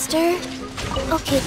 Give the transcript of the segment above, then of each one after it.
faster? Okay.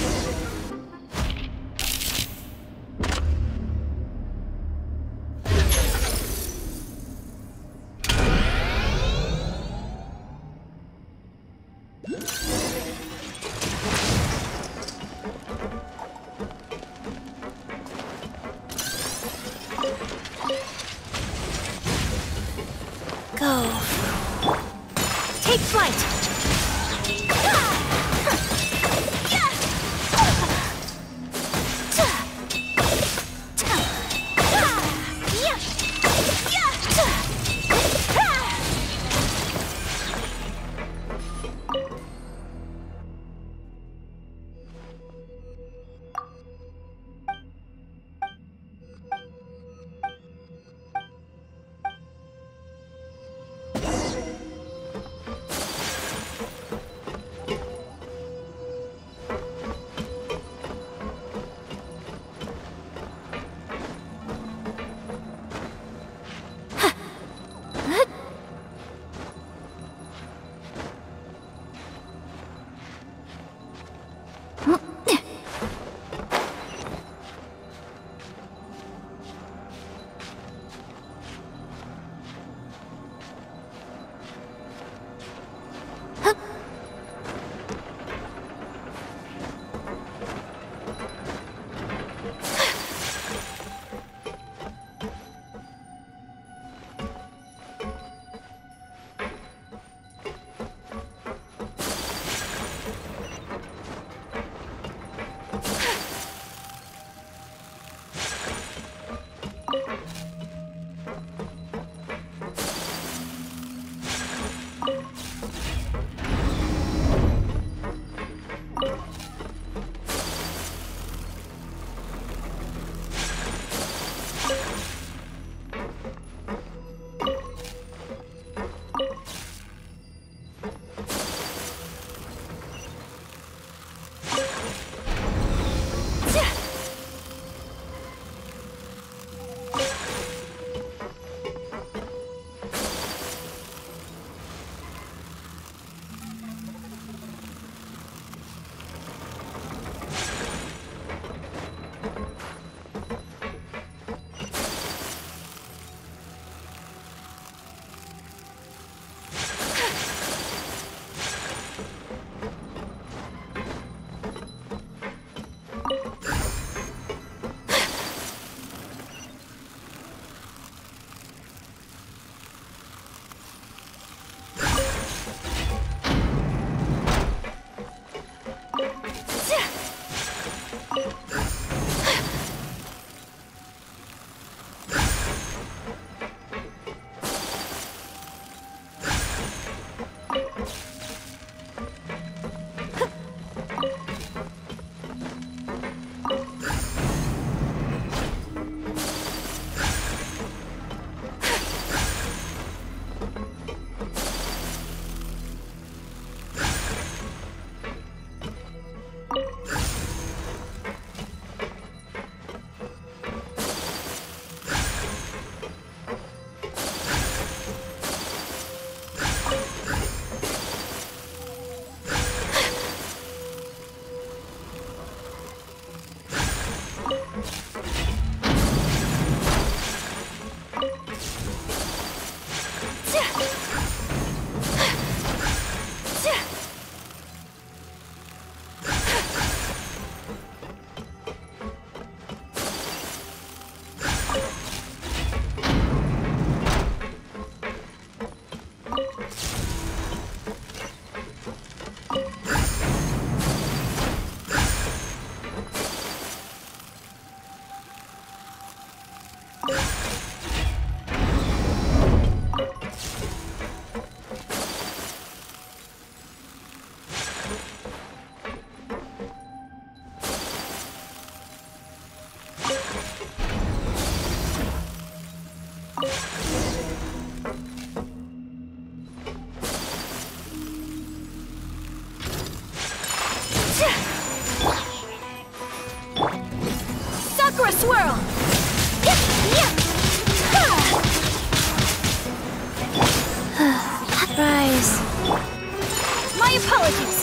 My apologies.